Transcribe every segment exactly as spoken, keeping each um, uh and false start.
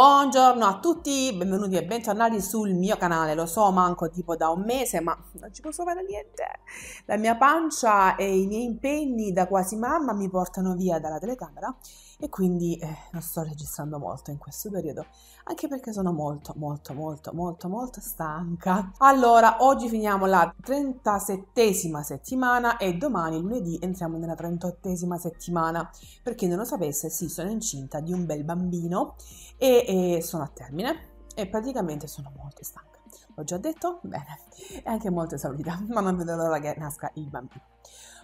Buongiorno a tutti, benvenuti e bentornati sul mio canale. Lo so, manco tipo da un mese, ma non ci posso fare niente. La mia pancia e i miei impegni da quasi mamma mi portano via dalla telecamera e quindi eh, non sto registrando molto in questo periodo, anche perché sono molto molto molto molto molto stanca. Allora, oggi finiamo la trentasettesima settimana e domani, lunedì, entriamo nella trentotteesima settimana. Per chi non lo sapesse, sì, sono incinta di un bel bambino e E sono a termine e praticamente sono molto stanca, l'ho già detto? Bene, è anche molto esaurita, ma non vedo l'ora che nasca il bambino.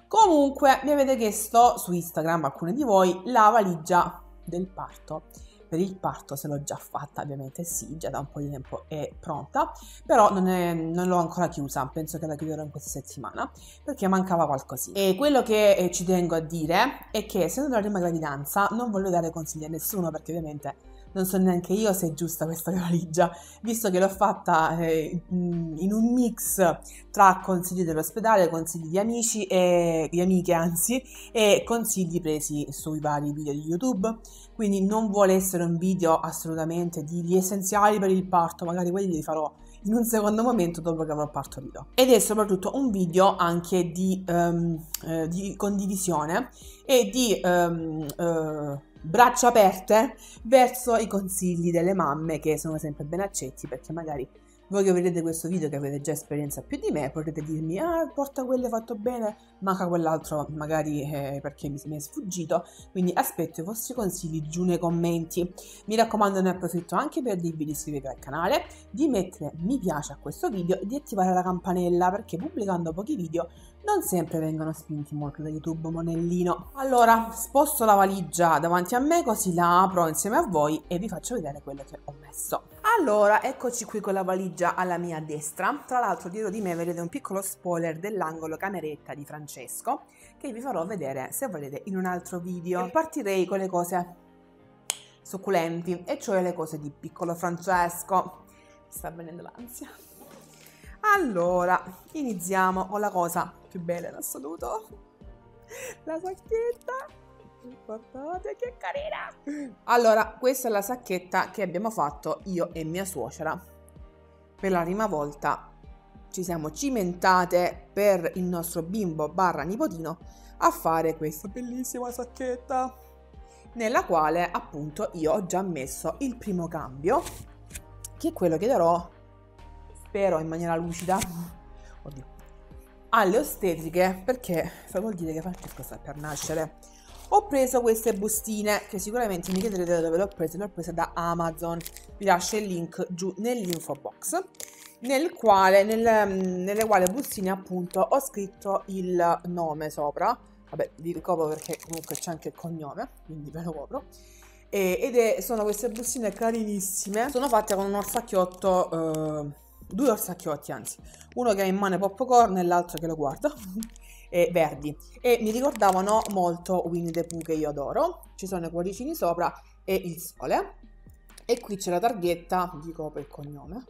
Comunque mi avete chiesto su Instagram, alcuni di voi, la valigia del parto. Per il parto se l'ho già fatta, ovviamente sì, già da un po' di tempo è pronta, però non, non l'ho ancora chiusa, penso che la chiuderò in questa settimana perché mancava qualcosina. E quello che eh, ci tengo a dire è che essendo la prima gravidanza non voglio dare consigli a nessuno, perché ovviamente non so neanche io se è giusta questa valigia, visto che l'ho fatta eh, in un mix tra consigli dell'ospedale, consigli di amici e di amiche anzi, e consigli presi sui vari video di YouTube. Quindi non vuole essere un video assolutamente degli essenziali per il parto, magari quelli li farò in un secondo momento dopo che avrò partorito. Ed è soprattutto un video anche di, um, eh, di condivisione e di um, uh, braccia aperte verso i consigli delle mamme, che sono sempre ben accetti, perché magari voi che vedete questo video, che avete già esperienza più di me, potete dirmi: ah, porta quello, hai fatto bene, manca quell'altro, magari eh, perché mi, mi è sfuggito. Quindi aspetto i vostri consigli giù nei commenti. Mi raccomando, ne approfitto anche per dirvi di iscrivervi al canale, di mettere mi piace a questo video e di attivare la campanella, perché pubblicando pochi video non sempre vengono spinti molto da YouTube, monellino. Allora, sposto la valigia davanti a me, così la apro insieme a voi e vi faccio vedere quello che ho messo. Allora, eccoci qui con la valigia alla mia destra. Tra l'altro, dietro di me vedete un piccolo spoiler dell'angolo cameretta di Francesco, che vi farò vedere, se volete, in un altro video. E partirei con le cose succulenti, e cioè le cose di piccolo Francesco. Sta venendo l'ansia. Allora, iniziamo con la cosa più bella in assoluto, la sacchetta. Guardate che carina! Allora, questa è la sacchetta che abbiamo fatto io e mia suocera. Per la prima volta ci siamo cimentate per il nostro bimbo barra nipotino a fare questa bellissima sacchetta, nella quale appunto io ho già messo il primo cambio, che è quello che darò, spero in maniera lucida, oddio, alle ostetriche, perché fa vuol dire che Francesco sta per nascere. Ho preso queste bustine, che sicuramente mi chiederete da dove le ho prese. Le ho prese da Amazon, vi lascio il link giù nell'info box, nel quale, nel, nelle quali bustine appunto ho scritto il nome sopra, vabbè vi copro perché comunque c'è anche il cognome, quindi ve lo copro. E, ed è, sono queste bustine carinissime, sono fatte con un orsacchiotto, eh, due orsacchiotti anzi, uno che ha in mano popcorn e l'altro che lo guarda, e verdi, e mi ricordavano molto Winnie the Pooh, che io adoro. Ci sono i cuoricini sopra e il sole, e qui c'è la targhetta, vi copro il cognome,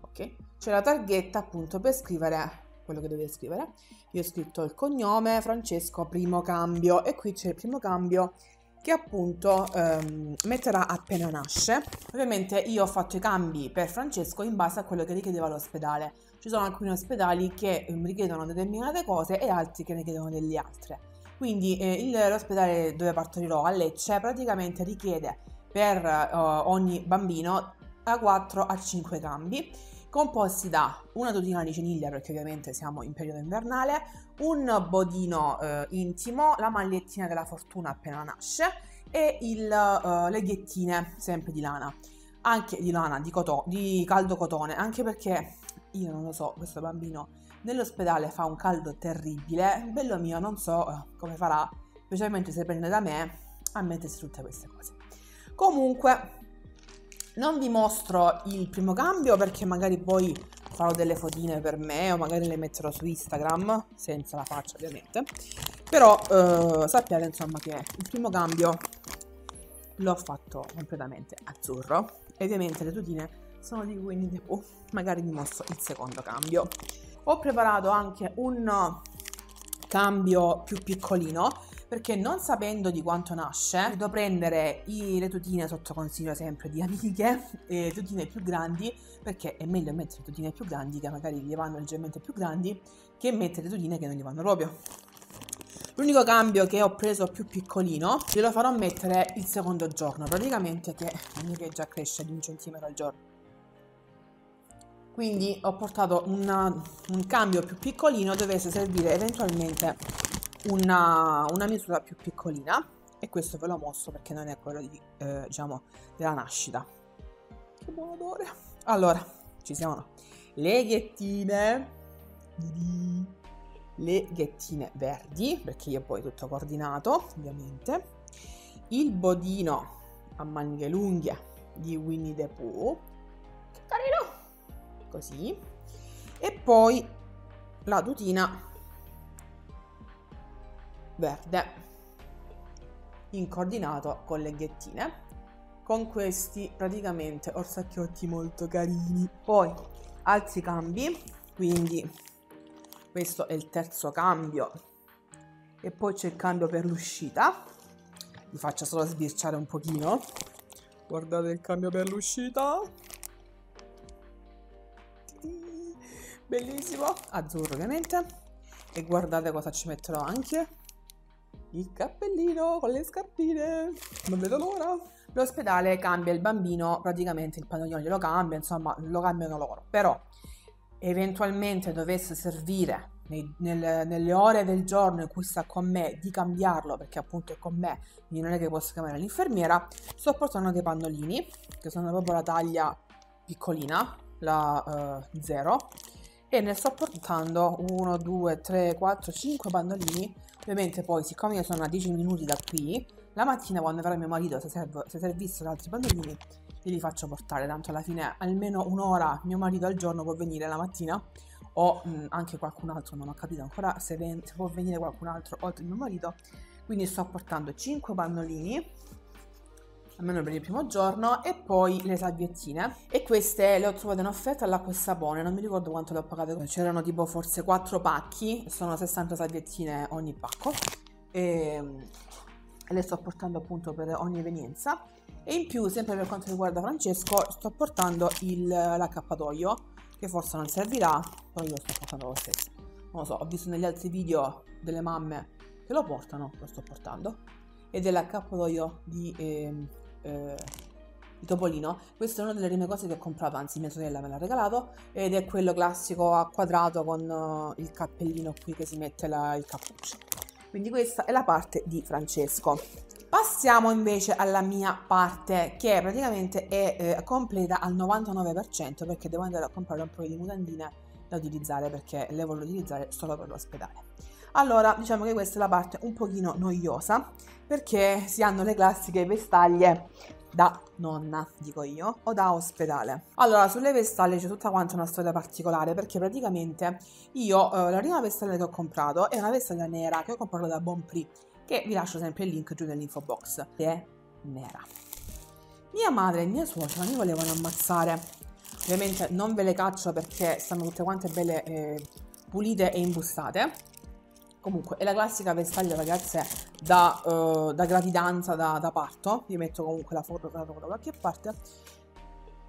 ok? C'è la targhetta appunto per scrivere quello che dovete scrivere. Io ho scritto il cognome Francesco, primo cambio, e qui c'è il primo cambio che appunto ehm, metterà appena nasce. Ovviamente io ho fatto i cambi per Francesco in base a quello che richiedeva l'ospedale. Ci sono alcuni ospedali che richiedono determinate cose e altri che ne chiedono delle altre. Quindi eh, l'ospedale dove partorirò a Lecce praticamente richiede per eh, ogni bambino da quattro a cinque cambi, composti da una tutina di ciniglia, perché ovviamente siamo in periodo invernale, un bodino eh, intimo, la magliettina della fortuna appena nasce e il, eh, le ghettine sempre di lana, anche di lana, di, cotò, di caldo cotone, anche perché io non lo so, questo bambino nell'ospedale fa un caldo terribile, bello mio, non so come farà, specialmente se prende da me, a mettersi tutte queste cose. Comunque, non vi mostro il primo cambio perché magari poi farò delle fotine per me o magari le metterò su Instagram, senza la faccia ovviamente, però eh, sappiate insomma che il primo cambio l'ho fatto completamente azzurro, e ovviamente le tutine sono di Winnie the Pooh. Magari vi mostro il secondo cambio. Ho preparato anche un cambio più piccolino, perché non sapendo di quanto nasce devo prendere i, le tutine sotto consiglio sempre di amiche, e tutine più grandi, perché è meglio mettere tutine più grandi che magari gli vanno leggermente più grandi che mettere tutine che non gli vanno proprio. L'unico cambio che ho preso più piccolino glielo farò mettere il secondo giorno, praticamente, che la mia già cresce di un centimetro al giorno. Quindi ho portato una, un cambio più piccolino, dovesse servire eventualmente una, una misura più piccolina, e questo ve l'ho mosso perché non è quello di, eh, diciamo, della nascita. Che buon odore! Allora, ci siamo le ghettine, le ghettine verdi, perché io poi tutto coordinato, ovviamente. Il bodino a maniche lunghe di Winnie the Pooh, che carino! Così, e poi la tutina verde in coordinato con le ghettine, con questi praticamente orsacchiotti molto carini. Poi altri cambi, quindi questo è il terzo cambio, e poi c'è il cambio per l'uscita. Vi faccio solo sbirciare un pochino, guardate il cambio per l'uscita, bellissimo, azzurro ovviamente. E guardate cosa ci metterò anche, il cappellino con le scarpine, non vedo l'ora. L'ospedale cambia il bambino, praticamente il pannolino glielo cambia, insomma lo cambiano loro, però eventualmente dovesse servire nei, nel, nelle ore del giorno in cui sta con me di cambiarlo, perché appunto è con me, quindi non è che posso chiamare l'infermiera. Sto portando dei pannolini che sono proprio la taglia piccolina, la uh, zero, e ne sto portando uno, due, tre, quattro, cinque pannolini. Ovviamente poi, siccome io sono a dieci minuti da qui, la mattina quando verrà mio marito, se, servo, se servissero altri pannolini, glieli faccio portare, tanto alla fine almeno un'ora mio marito al giorno può venire la mattina, o mh, anche qualcun altro, non ho capito ancora se, ven se può venire qualcun altro oltre il mio marito. Quindi sto portando cinque pannolini, almeno per il primo giorno, e poi le salviettine, e queste le ho trovate in offerta all'acqua e sapone, non mi ricordo quanto le ho pagate, c'erano tipo forse quattro pacchi, sono sessanta salviettine ogni pacco, e le sto portando appunto per ogni evenienza. E in più, sempre per quanto riguarda Francesco, sto portando l'accappatoio, che forse non servirà, però io sto portando lo stesso, non lo so, ho visto negli altri video delle mamme che lo portano, lo sto portando, e dell'accappatoio di... Eh, Eh, il topolino. Questa è una delle prime cose che ho comprato, anzi mia sorella me l'ha regalato, ed è quello classico a quadrato con uh, il cappellino qui che si mette la, il cappuccio. Quindi questa è la parte di Francesco. Passiamo invece alla mia parte, che praticamente è eh, completa al novantanove per cento, perché devo andare a comprare un po' di mutandine da utilizzare, perché le voglio utilizzare solo per l'ospedale. Allora, diciamo che questa è la parte un pochino noiosa, perché si hanno le classiche vestaglie da nonna, dico io, o da ospedale. Allora, sulle vestaglie c'è tutta quanta una storia particolare, perché praticamente io eh, la prima vestaglia che ho comprato è una vestaglia nera che ho comprato da Bonprix, che vi lascio sempre il link giù nell'info box, che è nera. Mia madre e mia suocera mi volevano ammazzare, ovviamente non ve le caccio perché stanno tutte quante belle eh, pulite e imbustate. Comunque è la classica vestaglia, ragazze, da, uh, da gravidanza, da, da parto. Vi metto comunque la foto, la foto da qualche parte.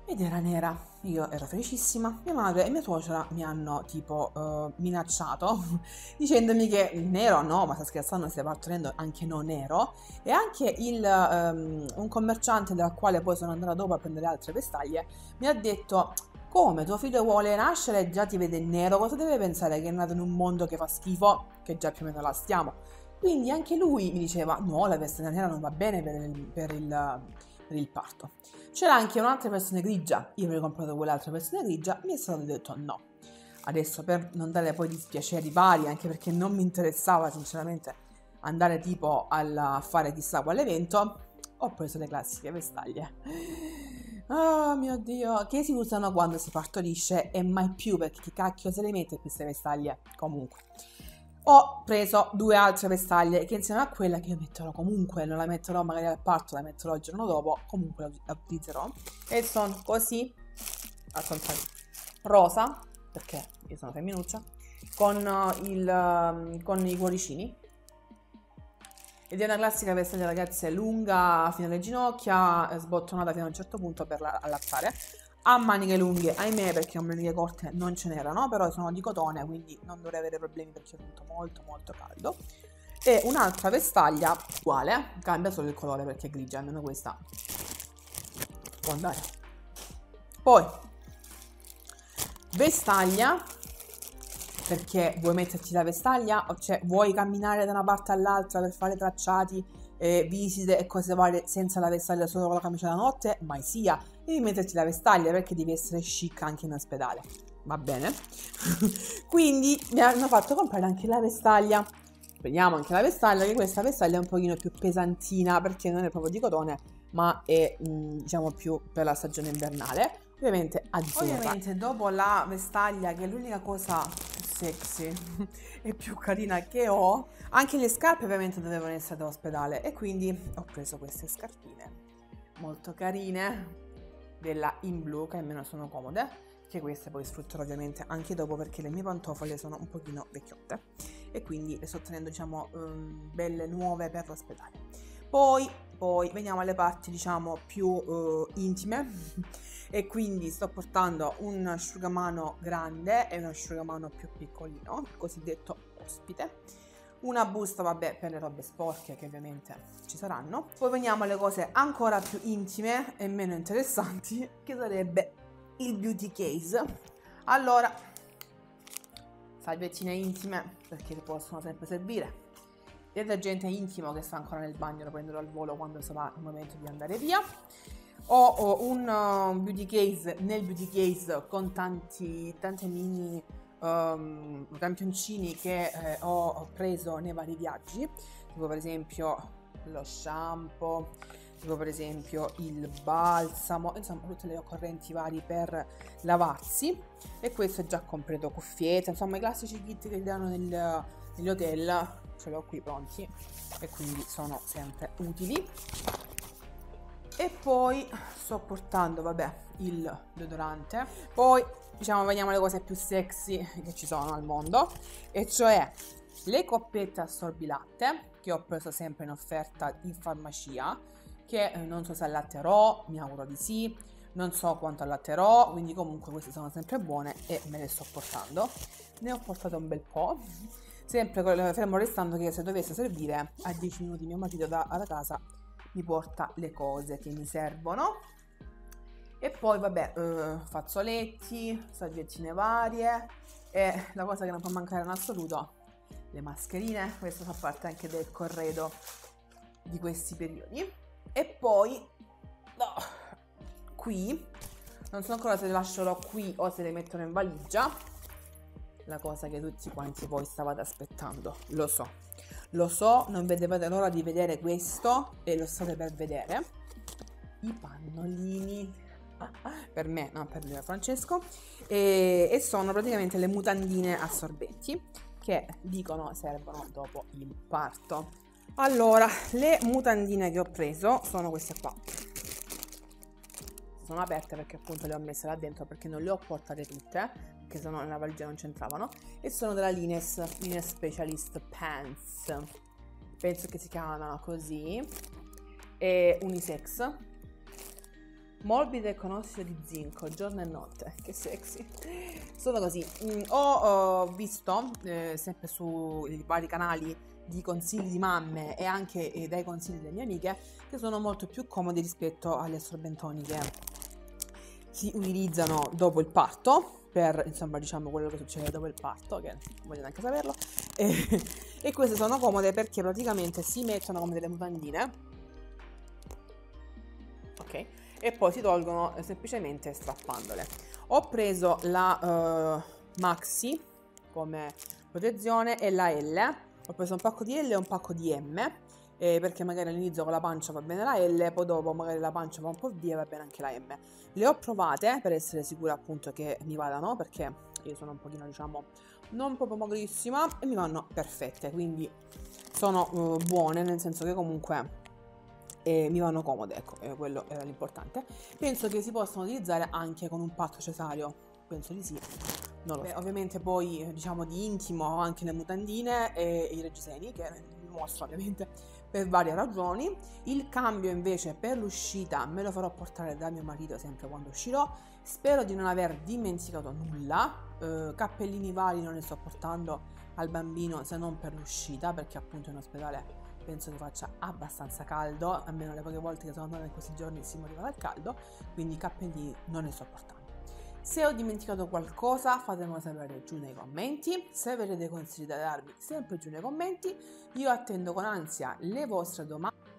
Ed era nera. Io ero felicissima. Mia madre e mia suocera mi hanno tipo uh, minacciato dicendomi che nero no, ma sta scherzando, stai partorendo anche no nero. E anche il, um, un commerciante dal quale poi sono andata dopo a prendere altre vestaglie mi ha detto: come tuo figlio vuole nascere e già ti vede nero, cosa deve pensare che è nato in un mondo che fa schifo, che già più o meno la stiamo? Quindi anche lui mi diceva: no, la veste nera non va bene per il, per il, per il parto. C'era anche un'altra persona grigia, io avevo comprato quell'altra persona grigia, mi è stato detto no. Adesso, per non dare poi dispiaceri vari, anche perché non mi interessava sinceramente andare tipo a fare chissà quale evento, ho preso le classiche vestaglie. Oh mio Dio, che si usano quando si partorisce e mai più, perché chi cacchio se le mette queste vestaglie? Comunque ho preso due altre vestaglie che, insieme a quella che io metterò comunque, non la metterò magari al parto, la metterò il giorno dopo, comunque la utilizzerò, e sono così, al contrario, rosa, perché io sono femminuccia, con, il, con i cuoricini, ed è una classica vestaglia, ragazze, lunga fino alle ginocchia, sbottonata fino a un certo punto per allattare, a maniche lunghe, ahimè, perché a maniche corte non ce n'erano, però sono di cotone, quindi non dovrei avere problemi perché è molto molto molto caldo. E un'altra vestaglia uguale, cambia solo il colore perché è grigia, almeno questa può andare. Poi vestaglia, perché vuoi metterti la vestaglia o cioè vuoi camminare da una parte all'altra per fare tracciati, eh, visite e cose varie senza la vestaglia, solo con la camicia da notte, mai sia, devi metterti la vestaglia perché devi essere chic anche in ospedale, va bene? Quindi mi hanno fatto comprare anche la vestaglia. Prendiamo anche la vestaglia, che questa vestaglia è un pochino più pesantina perché non è proprio di cotone, ma è mh, diciamo più per la stagione invernale, ovviamente azzurra. Ovviamente dopo la vestaglia, che è l'unica cosa sexy e più carina che ho, anche le scarpe ovviamente dovevano essere da ospedale e quindi ho preso queste scarpine molto carine della In Blue, che almeno sono comode, che queste poi sfrutterò ovviamente anche dopo perché le mie pantofole sono un pochino vecchiotte e quindi le sto tenendo, diciamo, um, belle nuove per l'ospedale. Poi, poi veniamo alle parti, diciamo, più uh, intime e quindi sto portando un asciugamano grande e un asciugamano più piccolino, il cosiddetto ospite. Una busta, vabbè, per le robe sporche che ovviamente ci saranno. Poi veniamo alle cose ancora più intime e meno interessanti, che sarebbe il beauty case. Allora, salviettine intime perché possono sempre servire. Detergente intimo che sta ancora nel bagno, lo prenderò al volo quando sarà il momento di andare via. Ho, ho un uh, beauty case, nel beauty case con tanti, tante mini Um, campioncini che eh, ho preso nei vari viaggi, tipo per esempio lo shampoo, tipo per esempio il balsamo, insomma tutte le occorrenti vari per lavarsi, e questo è già completo, cuffiette, insomma i classici kit che danno nel, negli hotel, ce l'ho qui pronti e quindi sono sempre utili. E poi sto portando, vabbè, il deodorante. Poi, diciamo, veniamo alle cose più sexy che ci sono al mondo, e cioè le coppette assorbilatte che ho preso sempre in offerta in farmacia, che non so se allatterò, mi auguro di sì, non so quanto allatterò, quindi comunque queste sono sempre buone e me le sto portando. Ne ho portato un bel po', sempre fermo restando che se dovesse servire a dieci minuti mio marito da, da casa mi porta le cose che mi servono. E poi vabbè, eh, fazzoletti, salviettine varie, e la cosa che non può mancare in assoluto, le mascherine. Questo fa parte anche del corredo di questi periodi. E poi oh, qui non so ancora se le lascerò qui o se le metterò in valigia, la cosa che tutti quanti voi stavate aspettando, lo so, lo so, non vedevate l'ora di vedere questo e lo state per vedere, i pannolini per me, no, per Francesco, e, e sono praticamente le mutandine a sorbetti che dicono servono dopo il parto. Allora, le mutandine che ho preso sono queste qua, sono aperte perché appunto le ho messe là dentro perché non le ho portate tutte perché sennò nella valigia non c'entravano, e sono della Lines, Lines Specialist Pants, penso che si chiamano così, e unisex, morbide con ossido di zinco giorno e notte, che sexy, sono così. Ho visto eh, sempre sui vari canali di consigli di mamme e anche eh, dai consigli delle mie amiche, che sono molto più comodi rispetto alle assorbentoni che si utilizzano dopo il parto, per insomma, diciamo, quello che succede dopo il parto, che non voglio neanche saperlo, e, e queste sono comode perché praticamente si mettono come delle mutandine, ok, e poi si tolgono semplicemente strappandole. Ho preso la uh, Maxi come protezione e la L, ho preso un pacco di L e un pacco di M, eh, perché magari all'inizio con la pancia va bene la L, poi dopo magari la pancia va un po' via e va bene anche la M. Le ho provate per essere sicura appunto che mi vadano, perché io sono un pochino, diciamo, non proprio magrissima e mi vanno perfette, quindi sono uh, buone, nel senso che comunque e mi vanno comode, ecco, quello era l'importante. Penso che si possano utilizzare anche con un parto cesareo, penso di sì, non lo so. Beh, ovviamente poi, diciamo, di intimo ho anche le mutandine e i reggiseni che vi mostro ovviamente per varie ragioni. Il cambio invece per l'uscita me lo farò portare da mio marito sempre quando uscirò. Spero di non aver dimenticato nulla, eh, cappellini vari non li sto portando al bambino se non per l'uscita, perché appunto in ospedale penso che faccia abbastanza caldo, almeno le poche volte che sono andata in questi giorni si moriva dal caldo, quindi i cappellini non li sto portando. Se ho dimenticato qualcosa fatemelo sapere giù nei commenti, se avete dei consigli da darmi sempre giù nei commenti, io attendo con ansia le vostre domande.